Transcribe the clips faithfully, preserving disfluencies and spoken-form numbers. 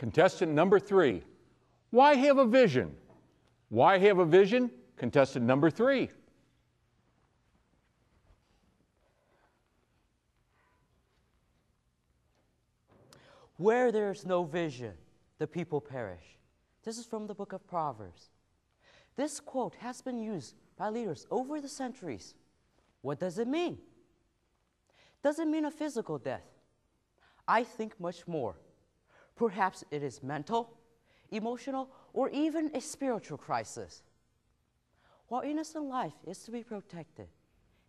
Contestant number three, why have a vision? Why have a vision? Contestant number three. Where there is no vision, the people perish. This is from the book of Proverbs. This quote has been used by leaders over the centuries. What does it mean? Does it mean a physical death? I think much more. Perhaps it is mental, emotional, or even a spiritual crisis. While innocent life is to be protected,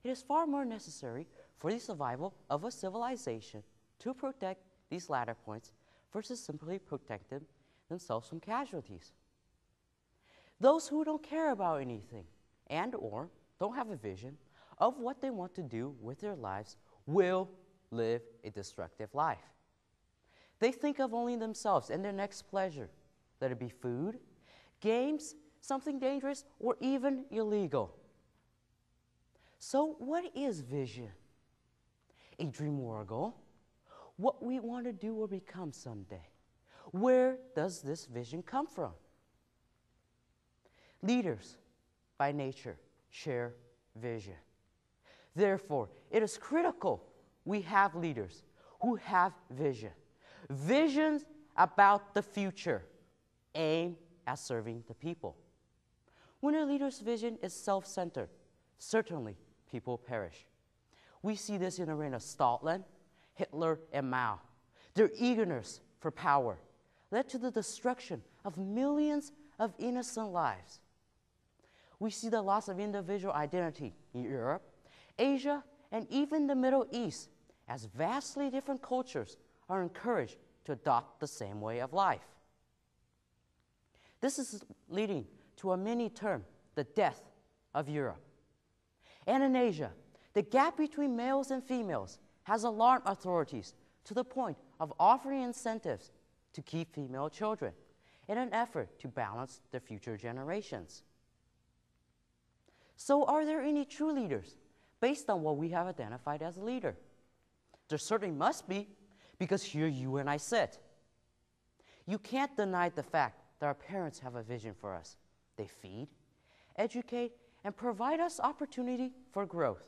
it is far more necessary for the survival of a civilization to protect these latter points versus simply protecting themselves from casualties. Those who don't care about anything and or don't have a vision of what they want to do with their lives will live a destructive life. They think of only themselves and their next pleasure, let it be food, games, something dangerous, or even illegal. So what is vision? A dream or a goal? What we want to do or become someday. Where does this vision come from? Leaders, by nature, share vision. Therefore, it is critical we have leaders who have vision. Visions about the future aimed at serving the people. When a leader's vision is self-centered, certainly people perish. We see this in the reign of Stalin, Hitler, and Mao. Their eagerness for power led to the destruction of millions of innocent lives. We see the loss of individual identity in Europe, Asia, and even the Middle East, as vastly different cultures are encouraged to adopt the same way of life. This is leading to a mini-term, the death of Europe. And in Asia, the gap between males and females has alarmed authorities to the point of offering incentives to keep female children in an effort to balance their future generations. So are there any true leaders based on what we have identified as a leader? There certainly must be, because here you and I sit. You can't deny the fact that our parents have a vision for us. They feed, educate, and provide us opportunity for growth.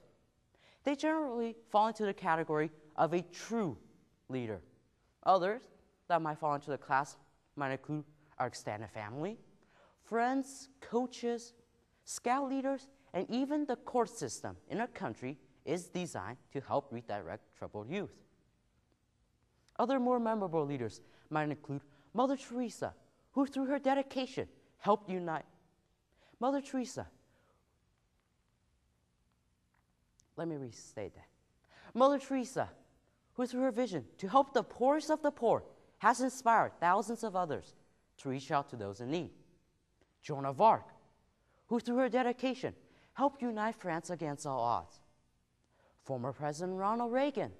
They generally fall into the category of a true leader. Others that might fall into the class might include our extended family, friends, coaches, scout leaders, and even the court system in our country is designed to help redirect troubled youth. Other more memorable leaders might include Mother Teresa, who through her dedication helped unite. Mother Teresa, let me restate that. Mother Teresa, who through her vision to help the poorest of the poor, has inspired thousands of others to reach out to those in need. Joan of Arc, who through her dedication helped unite France against all odds. Former President Ronald Reagan,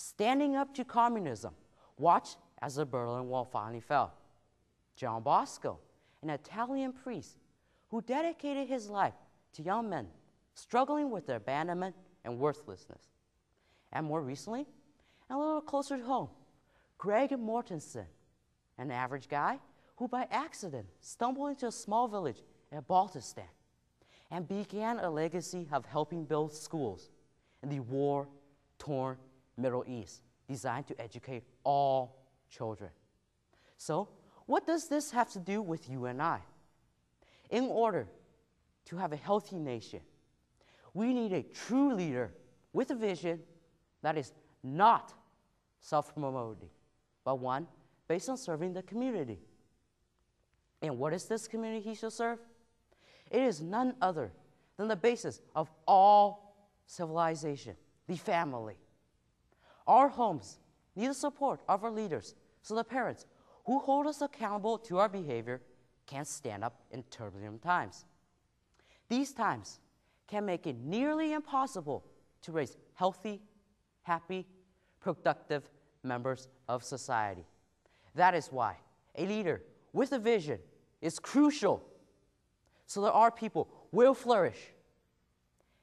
standing up to communism, watched as the Berlin Wall finally fell. John Bosco, an Italian priest who dedicated his life to young men struggling with their abandonment and worthlessness. And more recently, and a little closer to home, Greg Mortensen, an average guy who by accident stumbled into a small village in Baltistan and began a legacy of helping build schools in the war-torn Middle East designed to educate all children. So, what does this have to do with you and I? In order to have a healthy nation, we need a true leader with a vision that is not self-promoting, but one based on serving the community. And what is this community he shall serve? It is none other than the basis of all civilization, the family. Our homes need the support of our leaders, so the parents who hold us accountable to our behavior can stand up in turbulent times. These times can make it nearly impossible to raise healthy, happy, productive members of society. That is why a leader with a vision is crucial so that our people will flourish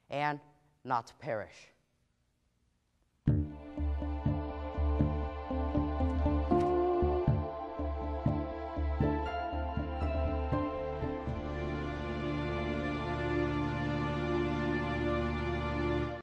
and not perish.